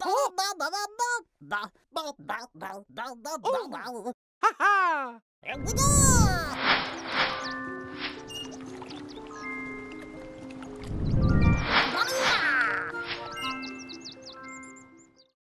Ha ha! Here we go!